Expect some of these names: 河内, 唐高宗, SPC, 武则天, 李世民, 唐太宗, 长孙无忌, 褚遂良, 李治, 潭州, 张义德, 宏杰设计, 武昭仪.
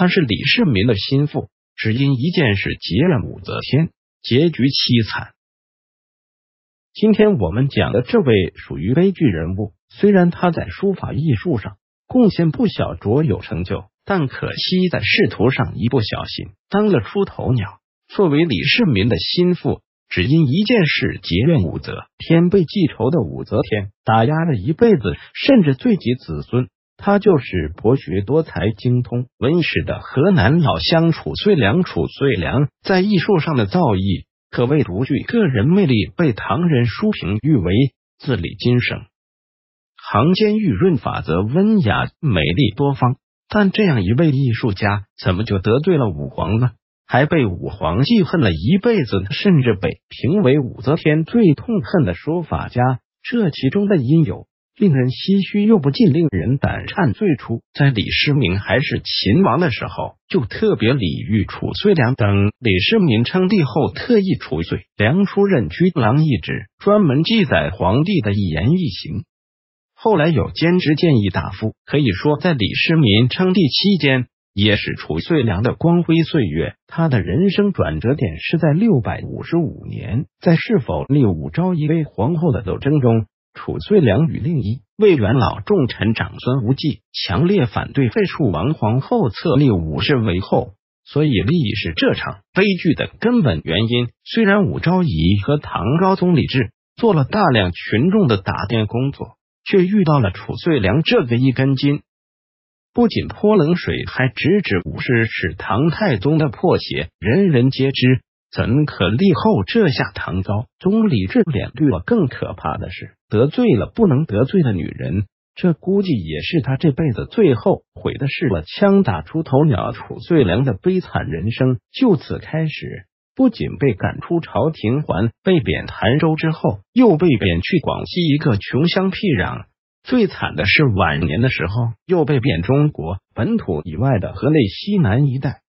他是李世民的心腹，只因一件事结怨武则天，结局凄惨。今天我们讲的这位属于悲剧人物，虽然他在书法艺术上贡献不小，卓有成就，但可惜在仕途上一不小心当了出头鸟。作为李世民的心腹，只因一件事结怨武则天，被记仇的武则天打压了一辈子，甚至罪及子孙。他就是博学多才、精通文史的河南老乡褚遂良，在艺术上的造诣可谓独具个人魅力，被唐人书评誉为字里金声，行间玉润，法则温雅，美丽多方。但这样一位艺术家怎么就得罪了武皇呢？还被武皇记恨了一辈子，甚至被评为武则天最痛恨的书法家。这其中的因由令人唏嘘又不禁令人胆颤。最初在李世民还是秦王的时候，就特别礼遇褚遂良等。李世民称帝后，特意褚遂良出任居郎一职，专门记载皇帝的一言一行。后来有兼职谏议大夫，可以说在李世民称帝期间，也是褚遂良的光辉岁月。他的人生转折点是在655年，在是否立武昭仪为皇后的斗争中，褚遂良与另一位元老重臣长孙无忌强烈反对废黜王皇后，册立武氏为后，所以立是这场悲剧的根本原因。虽然武昭仪和唐高宗李治做了大量群众的打点工作，却遇到了褚遂良这个一根筋，不仅泼冷水，还直指武氏是唐太宗的破鞋，人人皆知，怎可立后？这下唐高宗李治脸绿了。更可怕的是，得罪了不能得罪的女人，这估计也是他这辈子最后悔的事了。枪打出头鸟褚遂良的悲惨人生就此开始，不仅被赶出朝廷，还被贬潭州，之后又被贬去广西一个穷乡僻壤。最惨的是晚年的时候又被贬中国本土以外的河内西南一带。